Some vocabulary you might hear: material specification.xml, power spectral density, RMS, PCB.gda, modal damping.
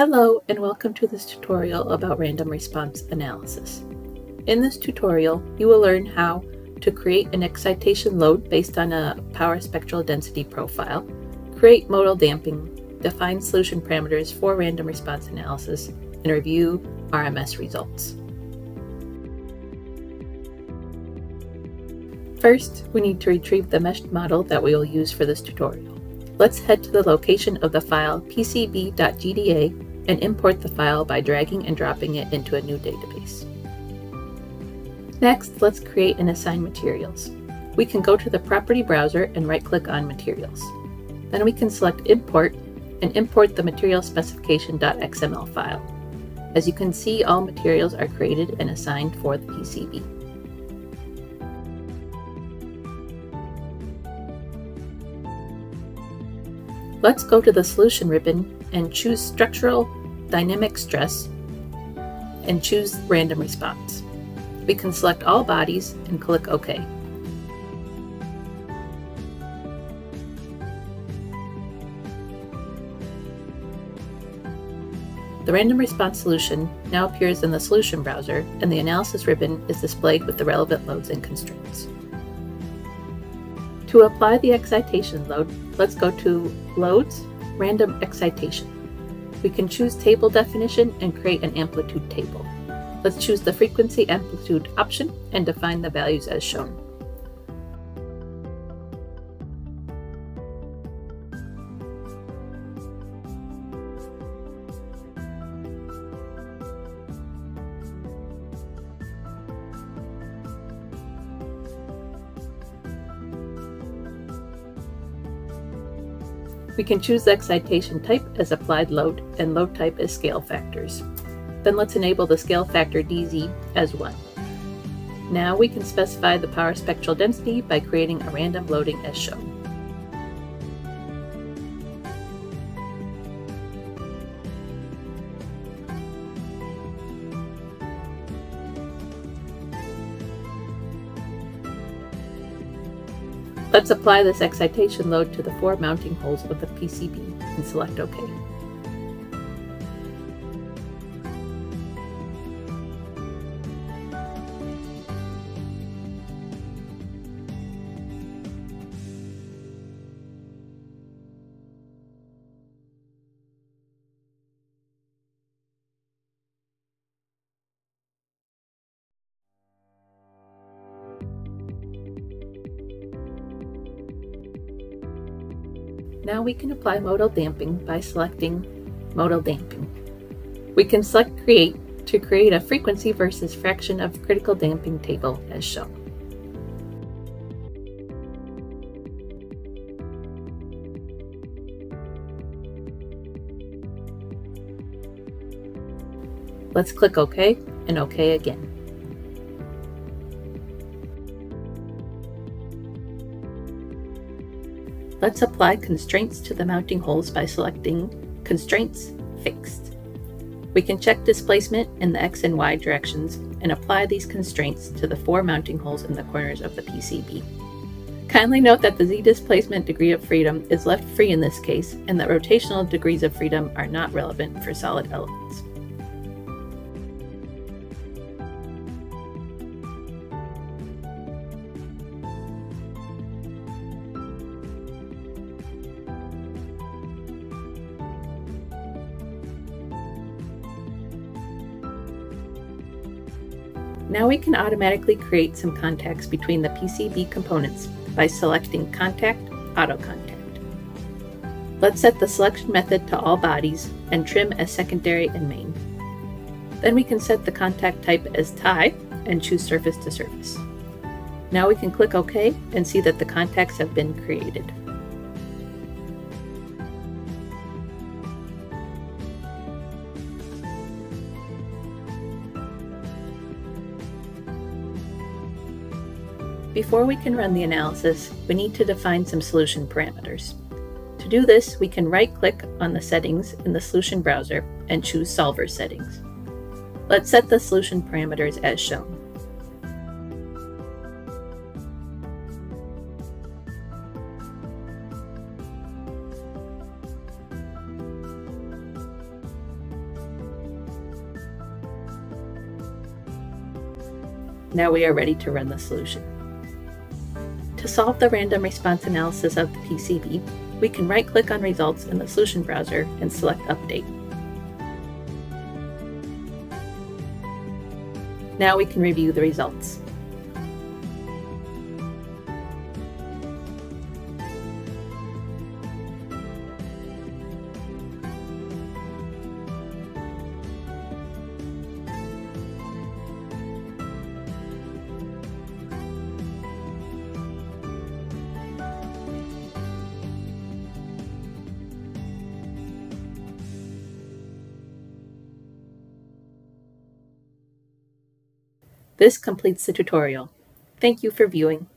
Hello and welcome to this tutorial about random response analysis. In this tutorial, you will learn how to create an excitation load based on a power spectral density profile, create modal damping, define solution parameters for random response analysis, and review RMS results. First, we need to retrieve the mesh model that we will use for this tutorial. Let's head to the location of the file PCB.gda and import the file by dragging and dropping it into a new database. Next, let's create and assign materials. We can go to the property browser and right-click on materials. Then we can select import and import the material specification.xml file. As you can see, all materials are created and assigned for the PCB. Let's go to the solution ribbon and choose structural dynamic stress and choose random response. We can select all bodies and click OK. The random response solution now appears in the solution browser, and the analysis ribbon is displayed with the relevant loads and constraints. To apply the excitation load, let's go to Loads, Random Excitation. We can choose Table Definition and create an amplitude table. Let's choose the Frequency Amplitude option and define the values as shown. We can choose the excitation type as applied load, and load type is scale factors. Then let's enable the scale factor DZ as 1. Now we can specify the power spectral density by creating a random loading as shown. Let's apply this excitation load to the four mounting holes of the PCB and select OK. Now we can apply modal damping by selecting Modal Damping. We can select Create to create a frequency versus fraction of critical damping table as shown. Let's click OK and OK again. Let's apply constraints to the mounting holes by selecting Constraints Fixed. We can check displacement in the X and Y directions and apply these constraints to the four mounting holes in the corners of the PCB. Kindly note that the Z displacement degree of freedom is left free in this case, and that rotational degrees of freedom are not relevant for solid elements. Now we can automatically create some contacts between the PCB components by selecting Contact, Auto Contact. Let's set the selection method to all bodies and trim as secondary and main. Then we can set the contact type as tie and choose surface to surface. Now we can click OK and see that the contacts have been created. Before we can run the analysis, we need to define some solution parameters. To do this, we can right-click on the settings in the solution browser and choose Solver Settings. Let's set the solution parameters as shown. Now we are ready to run the solution. To solve the random response analysis of the PCB, we can right-click on results in the solution browser and select Update. Now we can review the results. This completes the tutorial. Thank you for viewing.